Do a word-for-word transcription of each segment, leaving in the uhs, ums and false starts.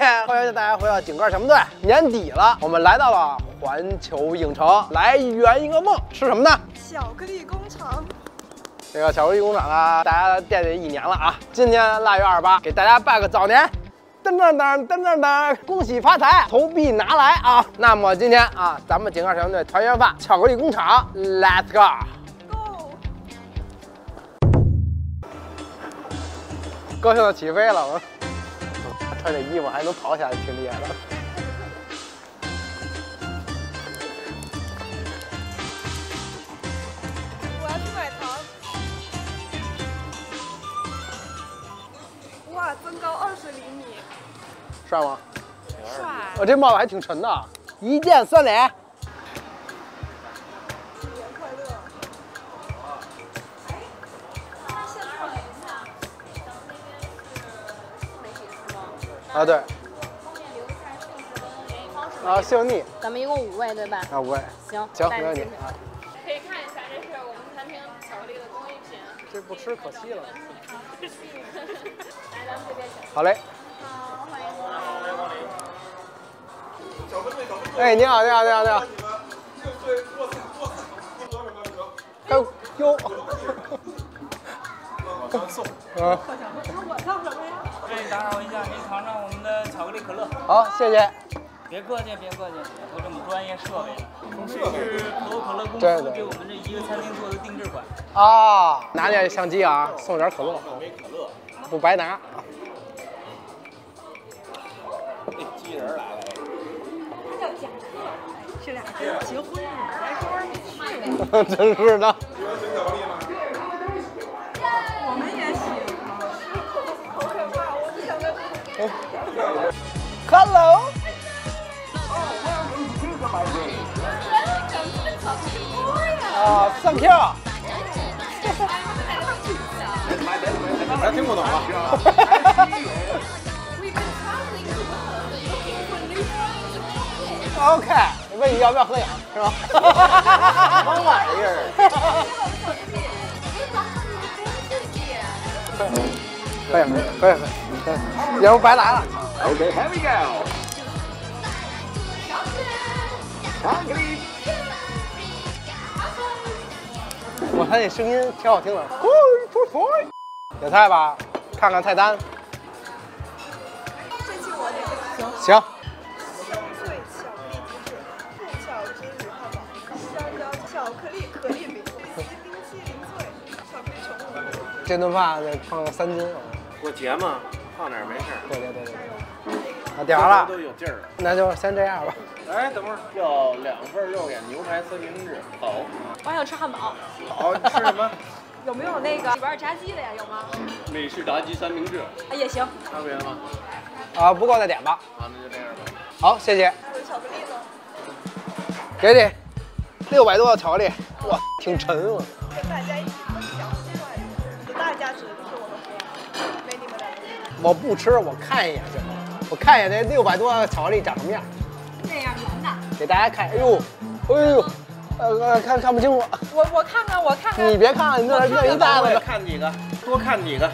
天，欢迎大家回到井盖什么队。年底了，我们来到了环球影城，来圆一个梦，吃什么呢？巧克力工厂。 这个巧克力工厂啊，大家惦记一年了啊！今天腊月二十八，给大家拜个早年，噔噔噔噔噔噔，恭喜发财，投币拿来啊！那么今天啊，咱们井盖什么队团圆饭，巧克力工厂 ，Let's go！Go！ 高兴的起飞了，我穿这衣服还能跑起来，挺厉害的。 增高二十厘米，帅吗？帅！我、哦、这帽子还挺沉的，一键三连。新年快乐！哎，那现场一下，咱们那边是美食吗？啊，对。后面留下姓氏跟联系方式。啊，姓匿。咱们一共五位，对吧？啊，五位。行，行，没问题。可以看一下，这是我们餐厅巧克力的工艺品。这不吃可惜了。 好嘞，好，欢迎光临。小分队，小分队。哎，你好，你好，你好，你好。对，坐下，坐下。多少个折？哎呦，哟。往上送。嗯。我送什么呀？对，打扰一下，您尝尝我们的巧克力可乐。好，谢谢。别客气，别客气，有这么专业设备。这是可口可乐公司给我们这一个餐厅做的定制款。啊，拿点相机啊，送点可乐。没可乐。 不白拿，这机器人来了。他叫贾克，这俩真结婚了，来说说去呗。真是的。喜欢吃巧克力吗？我们也喜欢。好可怕，我不想再吃。Hello。啊，上票。 咱听不懂啊！OK， 问你要不要合影是吧？什么玩意儿？合影，合影，合影，要不白来了。OK，Here we go。我看这声音挺好听的。 有菜吧？看看菜单。这期我得行。行。香脆巧克力极致，富巧之旅汉堡，香蕉巧克力可丽饼，冰淇淋脆，巧克力球。这顿饭得胖三斤。过节嘛，胖点没事。对对对对。啊，点了。都有劲儿了。那就先这样吧。哎，等会儿要两份肉眼牛排三明治。好。我想吃汉堡。好，你吃什么？ 有没有那个里边炸鸡的呀？有吗？美式炸鸡三明治啊，也行。那不行吗？啊，不够再点吧。啊，那就这样吧。好，谢谢。还有巧克力呢？给你六百多的巧克力，哇，挺沉啊。跟大家一起分享这段日子，大家只能是我们吃，没你们俩。我不吃，我看一眼行吗？我看一眼那六百多的巧克力长什么样。那样圆的。给大家看，哎呦，哎呦。 呃，看看不清楚。我我看看，我看看。你别看了，你那那一袋子。看几个，多看几个。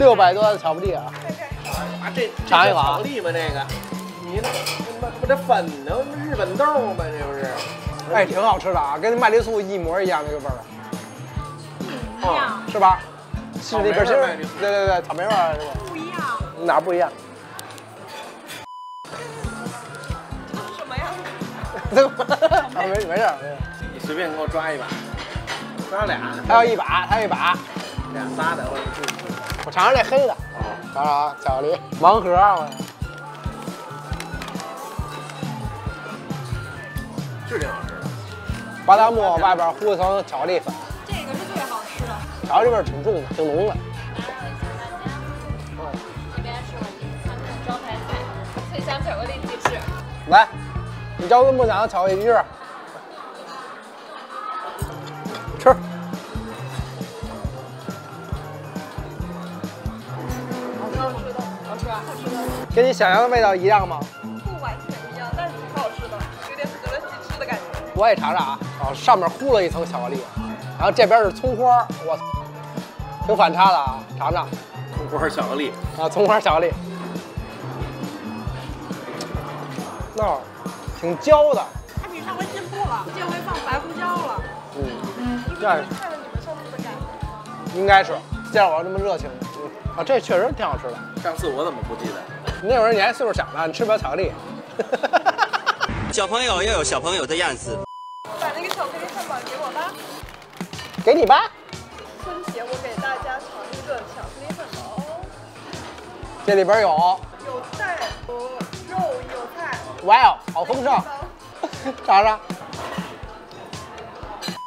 六百多的巧克力啊！啊，这尝一口巧克力吧，这个。你那不这粉呢？日本豆吗？这不是？哎，挺好吃的啊，跟麦丽素一模一样那个味儿。哦，是吧？是那边是，对对对，草莓味儿。不一样。哪不一样？这是什么呀？这没没事。 随便给我抓一把，抓俩，还有一把，还有一把，俩仨的，我我尝尝这黑的，尝尝啊，巧克力盲盒我，是挺好吃的，巴旦木外边糊一层巧克力粉，这个是最好吃的，巧克力味挺重的，挺浓的。这边是我们餐厅的招牌菜，脆香巧克力鸡翅。来，你招人梦想的巧克力鸡翅。 吃，好吃，好吃，跟你想象的味道一样吗？不完全一样，但是挺好吃的，有点可乐鸡翅的感觉。我也尝尝啊，哦，上面糊了一层巧克力，然后这边是葱花，我挺反差的啊，尝尝。葱花巧克力啊，葱花巧克力。那儿挺焦的。它比上回进步了，这回放白胡椒了。嗯，嗯这样看着你们上次的感觉。应该是，见我这么热情，嗯、啊，这确实挺好吃的。上次我怎么不记得？那会儿你还岁数小呢，你吃不了巧克力。小朋友要有小朋友的样子。把那个巧克力汉堡给我吧。给你吧。春节我给大家尝一个巧克力汉堡。这里边有有菜，有肉，有菜。哇哦，好丰盛！尝尝。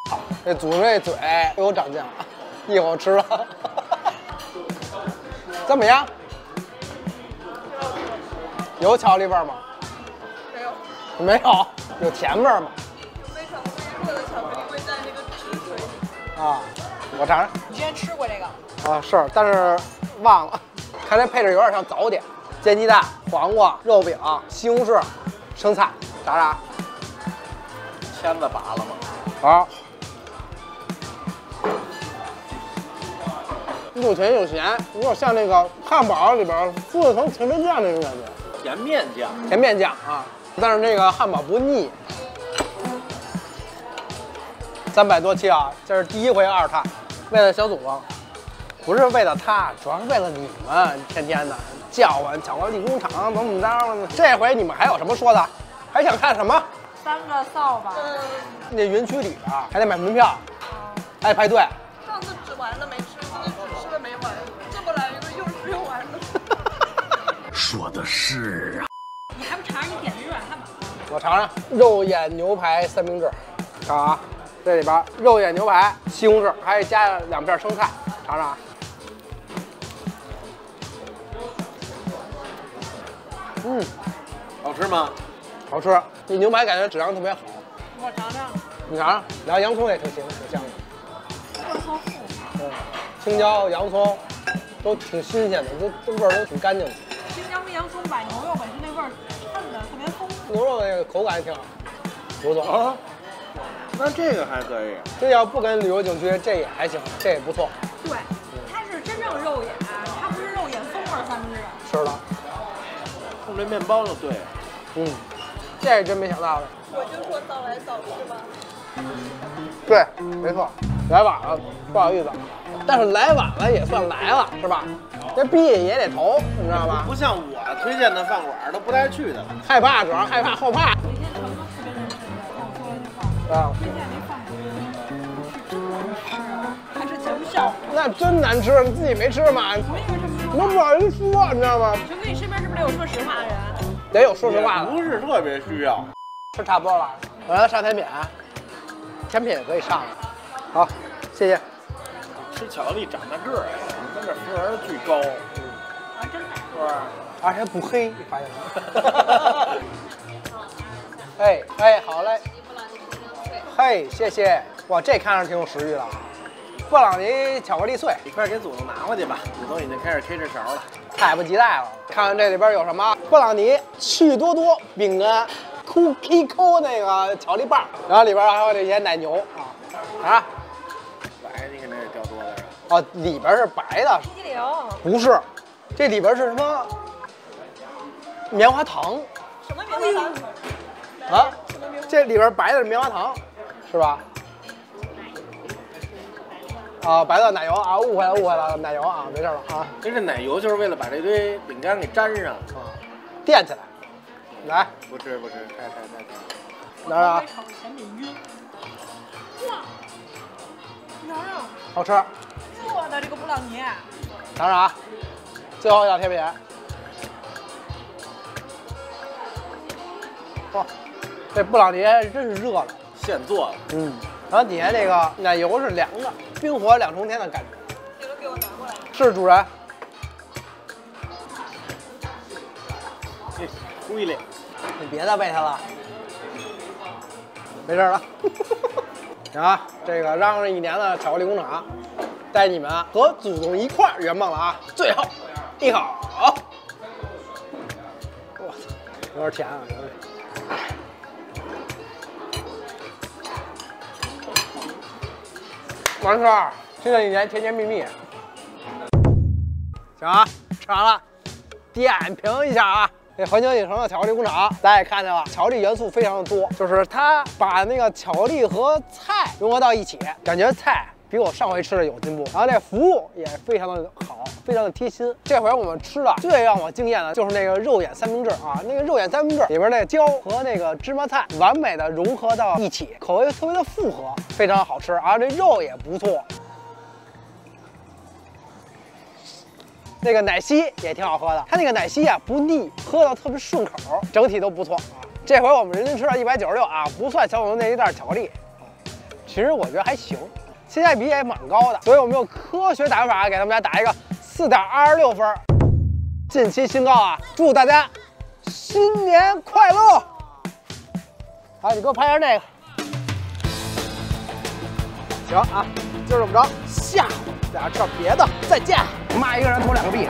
好，这祖瑞嘴又长见了，一口吃了。怎么样？有巧克力味吗？没有。没有。有甜味吗？有非常微弱的巧克力味在那个汁水里。啊，我尝尝。你之前吃过这个？啊，是，但是忘了。看这配置有点像早点，煎鸡蛋、黄瓜、肉饼、西红柿、生菜，啥啥。签子拔了吗？好。又甜又咸，有点像那个汉堡里边做的层甜面酱那种感觉。甜面酱，甜面酱啊！但是这个汉堡不腻。三百多期啊，这是第一回二探，为了小祖宗，不是为了他，主要是为了你们，天天的叫唤巧克力工厂怎么怎么着。这回你们还有什么说的？还想看什么？三个扫把。那园区里边还得买门票，还得排队。上次只玩了没吃，今天只吃了没玩，这么来一个又吃又玩的。说的是啊，你还不尝尝你点的那软汉堡？我尝尝肉眼牛排三明治，看啊，这里边肉眼牛排、西红柿，还加两片生菜，尝尝啊。嗯，好吃吗？好吃，这牛排感觉质量特别好。我尝尝，你尝尝，然后洋葱也挺香，挺香的。洋葱素。嗯，青椒、洋葱都挺新鲜的，都味儿都挺干净的。青椒和洋葱把牛肉本身那味儿衬的特别丰富，牛肉那个口感也挺好，不错啊。那这个还可以，这要不跟旅游景区，这也还行，这也不错。对，它是真正肉眼，它不是肉眼风味三明治。是的，冲这面包就对了。嗯，这也真没想到的。我就说早来早去吧。对，没错，来晚了，不好意思。但是来晚了也算来了，是吧？这币也得投，你知道吗？不像我推荐的饭馆都不带去的，害怕主要害怕后怕。每天成都特别认真的跟我说了句话，啊，推荐那饭还是挺小，那真难吃，你自己没吃吗？我以为是吃过，我不好意思说，你知道吗？你说你身边是不是得有说实话的人？得有说实话的，不是特别需要。吃差不多了，我要上甜品，甜品也可以上了。好，谢谢。吃巧克力长大个儿，你跟这服务员巨高，啊，真的，是吧？而且还不黑，你发现吗？哎哎，好嘞，嘿，谢谢，哇，这看着挺有食欲的。布朗尼巧克力碎，一块给祖宗拿回去吧，祖宗已经开始推这勺了，太不及待了。看看这里边有什么：布朗尼、趣多多饼干、Cookie Co 那个巧克力棒，然后里边还有这些奶牛啊啊。哦，里边是白的，冰激凌不是，这里边是什么？棉花糖？什么棉花糖？啊，这里边白的是棉花糖，是吧？啊，白的奶油啊，误会了，误会了，奶油啊，没事了啊。这是奶油，就是为了把这堆饼干给粘上啊，垫起来。来，不吃不吃，太太太太。来啊！哇，尝尝，好吃。做的这个布朗尼，尝尝啊！最后一道甜品，哇、哦，这布朗尼真是热了，现做的，嗯。然后底下这个奶油是凉的，冰火两重天的感觉。这个给我拿过来。是主人。故意的，你别再喂它了，没事了。行啊，这个嚷嚷一年的巧克力工厂。带你们和祖宗一块儿圆梦了啊！最后一口，我操，有点甜啊！完事儿，新的一年甜甜蜜蜜。行啊，吃完了，点评一下啊！那环球影城的巧克力工厂，大家也看见了，巧克力元素非常的多，就是它把那个巧克力和菜融合到一起，感觉菜比我上回吃的有进步。然后这服务也非常的好，非常的贴心。这回我们吃的最让我惊艳的就是那个肉眼三明治啊，那个肉眼三明治里边那个椒和那个芝麻菜完美的融合到一起，口味特别的复合，非常好吃啊，这肉也不错。 那个奶昔也挺好喝的，它那个奶昔啊不腻，喝到特别顺口，整体都不错啊。这回我们人均吃到一百九十六啊，不算小粉那一袋巧克力，其实我觉得还行，性价比也蛮高的。所以我们用科学打法给他们家打一个四点二十六分，近期新高啊！祝大家新年快乐！好，你给我拍下那个，行啊，今儿怎么着？下午大家吃点别的，再见。骂一个人投两个币。